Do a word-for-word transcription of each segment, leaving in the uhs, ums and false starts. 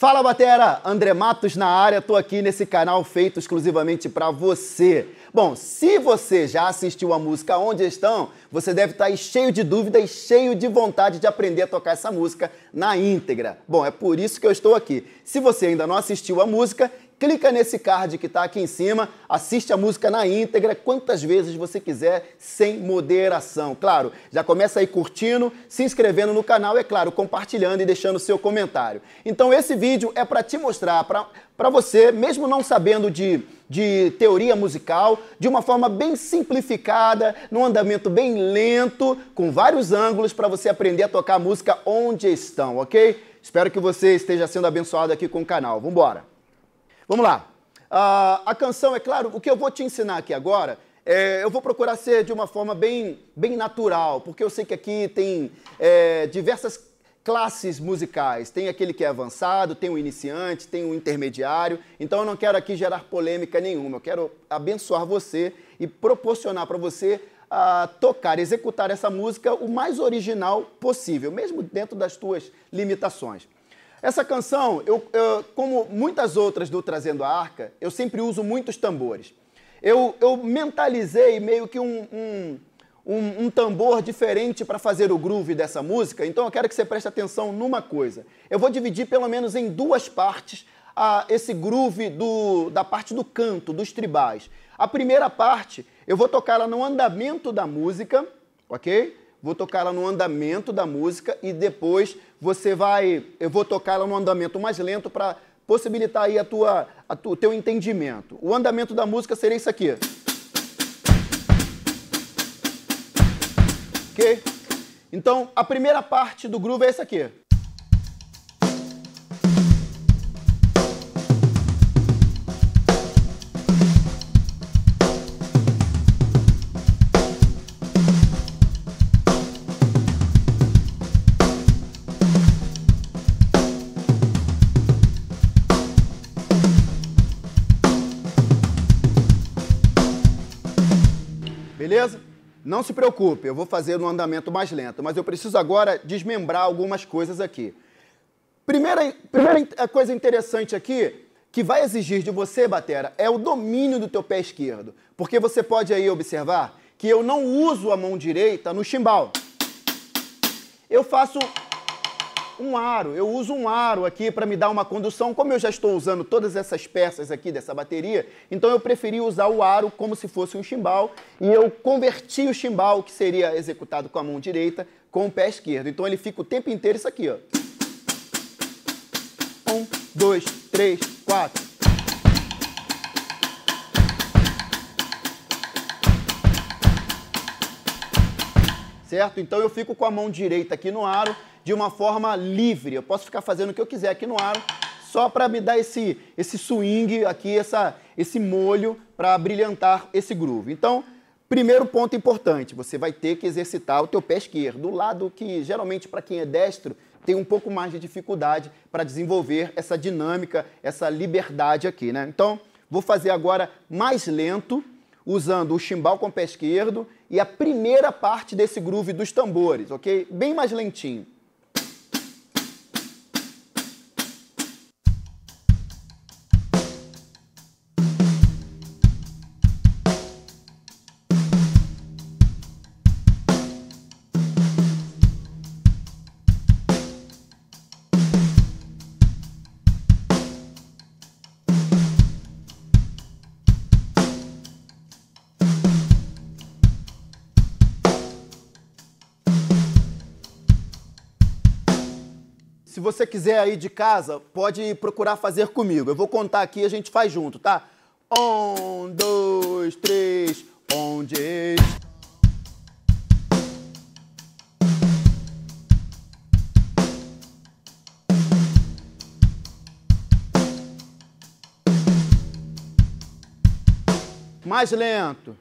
Fala, batera! André Mattos na área, tô aqui nesse canal feito exclusivamente para você. Bom, se você já assistiu a música Onde Estão, você deve estar aí cheio de dúvidas e cheio de vontade de aprender a tocar essa música na íntegra. Bom, é por isso que eu estou aqui. Se você ainda não assistiu a música, clica nesse card que está aqui em cima, assiste a música na íntegra, quantas vezes você quiser, sem moderação. Claro, já começa aí curtindo, se inscrevendo no canal, é claro, compartilhando e deixando o seu comentário. Então esse vídeo é para te mostrar, para para você, mesmo não sabendo de, de teoria musical, de uma forma bem simplificada, num andamento bem lento, com vários ângulos para você aprender a tocar a música Onde Estão, ok? Espero que você esteja sendo abençoado aqui com o canal. Vambora! Vamos lá, uh, a canção, é claro, o que eu vou te ensinar aqui agora, é, eu vou procurar ser de uma forma bem, bem natural, porque eu sei que aqui tem é, diversas classes musicais, tem aquele que é avançado, tem o iniciante, tem o intermediário, então eu não quero aqui gerar polêmica nenhuma, eu quero abençoar você e proporcionar para você a tocar, executar essa música o mais original possível, mesmo dentro das tuas limitações. Essa canção, eu, eu, como muitas outras do Trazendo a Arca, eu sempre uso muitos tambores. Eu, eu mentalizei meio que um, um, um, um tambor diferente para fazer o groove dessa música, então eu quero que você preste atenção numa coisa. Eu vou dividir pelo menos em duas partes a, esse groove do, da parte do canto, dos tribais. A primeira parte, eu vou tocar ela no andamento da música, ok? Vou tocar ela no andamento da música e depois você vai... Eu vou tocar ela no andamento mais lento para possibilitar aí a tua, a tu, teu entendimento. O andamento da música seria isso aqui. Ok? Então, a primeira parte do groove é essa aqui. Beleza? Não se preocupe, eu vou fazer no andamento mais lento, mas eu preciso agora desmembrar algumas coisas aqui. Primeira, primeira coisa interessante aqui, que vai exigir de você, batera, é o domínio do teu pé esquerdo, porque você pode aí observar que eu não uso a mão direita no chimbal. Eu faço um aro, eu uso um aro aqui para me dar uma condução, como eu já estou usando todas essas peças aqui dessa bateria, então eu preferi usar o aro como se fosse um chimbal, e eu converti o chimbal, que seria executado com a mão direita, com o pé esquerdo. Então ele fica o tempo inteiro isso aqui, ó. Um, dois, três, quatro. Certo? Então eu fico com a mão direita aqui no aro, de uma forma livre. Eu posso ficar fazendo o que eu quiser aqui no aro, só para me dar esse, esse swing aqui, essa, esse molho para brilhantar esse groove. Então, primeiro ponto importante, você vai ter que exercitar o teu pé esquerdo, do lado que geralmente para quem é destro tem um pouco mais de dificuldade para desenvolver essa dinâmica, essa liberdade aqui, né? Então, vou fazer agora mais lento, usando o chimbal com o pé esquerdo e a primeira parte desse groove dos tambores, ok? Bem mais lentinho. Se você quiser aí de casa, pode procurar fazer comigo. Eu vou contar aqui e a gente faz junto, tá? Um, dois, três, onde estão? Mais lento.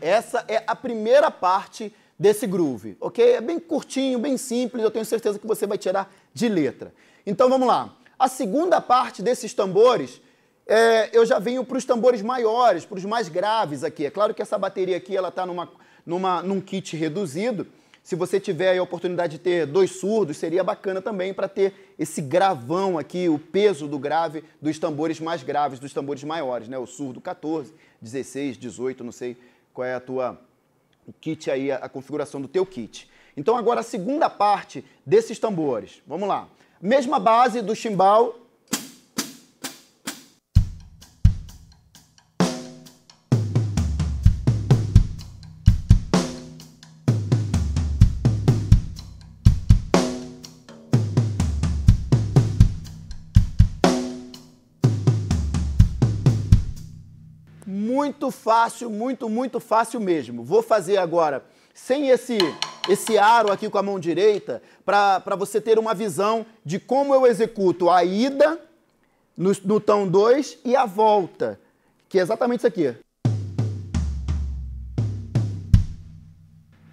Essa é a primeira parte desse groove, ok? É bem curtinho, bem simples, eu tenho certeza que você vai tirar de letra. Então vamos lá. A segunda parte desses tambores, é, eu já venho para os tambores maiores, para os mais graves aqui. É claro que essa bateria aqui ela está numa, numa, num kit reduzido. Se você tiver a oportunidade de ter dois surdos, seria bacana também para ter esse gravão aqui, o peso do grave dos tambores mais graves, dos tambores maiores, né? O surdo quatorze, dezesseis, dezoito, não sei qual é a tua o kit aí, a configuração do teu kit. Então agora a segunda parte desses tambores. Vamos lá. Mesma base do chimbal. Muito fácil, muito, muito fácil mesmo. Vou fazer agora sem esse, esse aro aqui com a mão direita para você ter uma visão de como eu executo a ida no, no tom dois e a volta, que é exatamente isso aqui.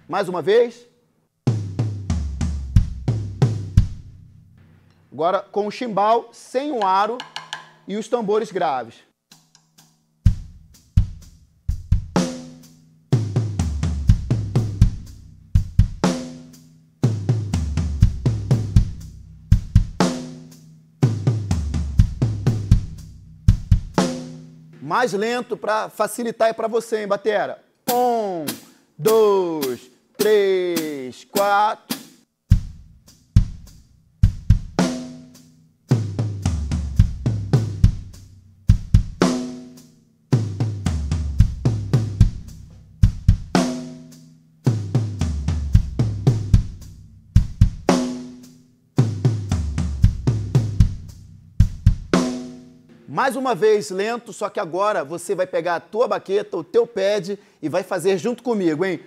Mais uma vez. Agora com o chimbal, sem o aro e os tambores graves. Mais lento para facilitar aí para você, hein, batera? Um, dois, três, quatro. Mais uma vez lento, só que agora você vai pegar a tua baqueta, o teu pad e vai fazer junto comigo, hein?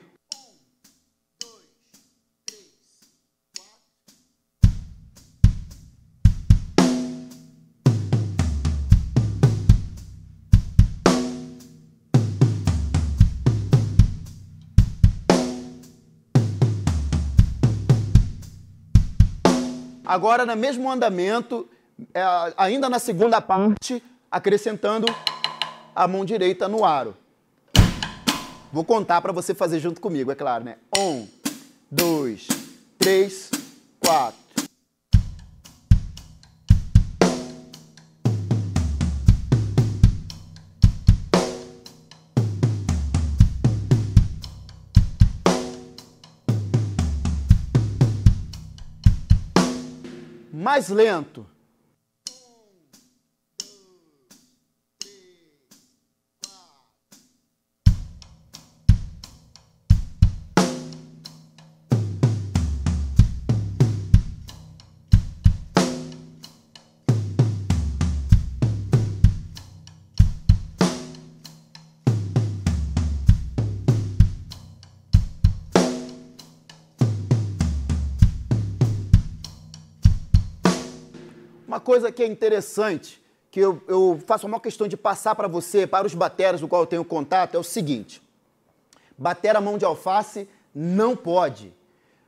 Agora, no mesmo andamento, É, ainda na segunda parte, acrescentando a mão direita no aro. Vou contar para você fazer junto comigo, é claro, né? Um, dois, três, quatro. Mais lento. Uma coisa que é interessante, que eu, eu faço a maior questão de passar para você, para os bateras do qual eu tenho contato, é o seguinte. Bater a mão de alface não pode.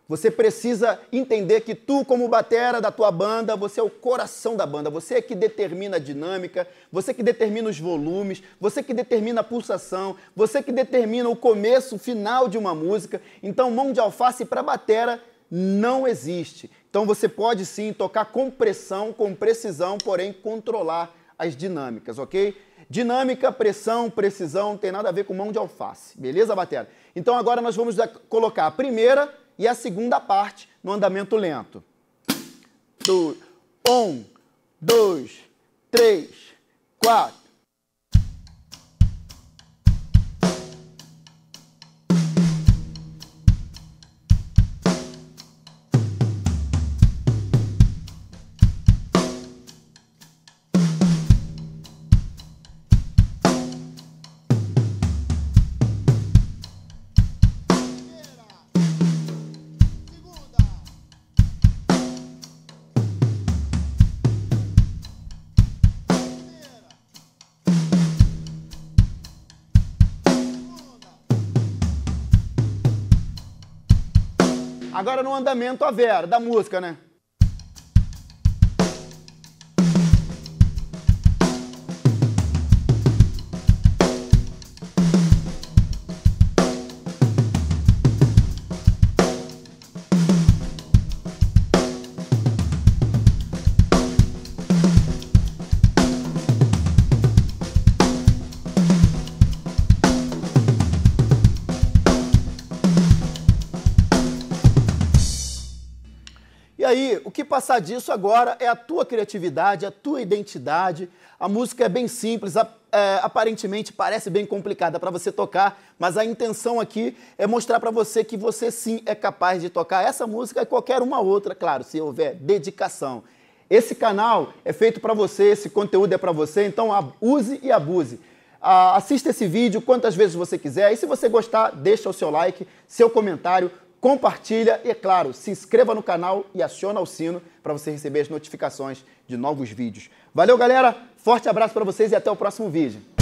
Você precisa entender que tu, como batera da tua banda, você é o coração da banda. Você é que determina a dinâmica, você é que determina os volumes, você é que determina a pulsação, você é que determina o começo, o final de uma música. Então, mão de alface para batera não existe. Então você pode sim tocar com pressão, com precisão, porém controlar as dinâmicas, ok? Dinâmica, pressão, precisão, não tem nada a ver com mão de alface, beleza, batera? Então agora nós vamos colocar a primeira e a segunda parte no andamento lento. Do, um, dois, três, quatro. Agora no andamento a Vera, da música, né? E aí, o que passar disso agora é a tua criatividade, a tua identidade. A música é bem simples, a, é, aparentemente parece bem complicada para você tocar, mas a intenção aqui é mostrar para você que você sim é capaz de tocar essa música e qualquer uma outra, claro, se houver dedicação. Esse canal é feito para você, esse conteúdo é para você, então use e abuse. Ah, assista esse vídeo quantas vezes você quiser e se você gostar, deixa o seu like, seu comentário, compartilha e, é claro, se inscreva no canal e aciona o sino para você receber as notificações de novos vídeos. Valeu, galera! Forte abraço para vocês e até o próximo vídeo.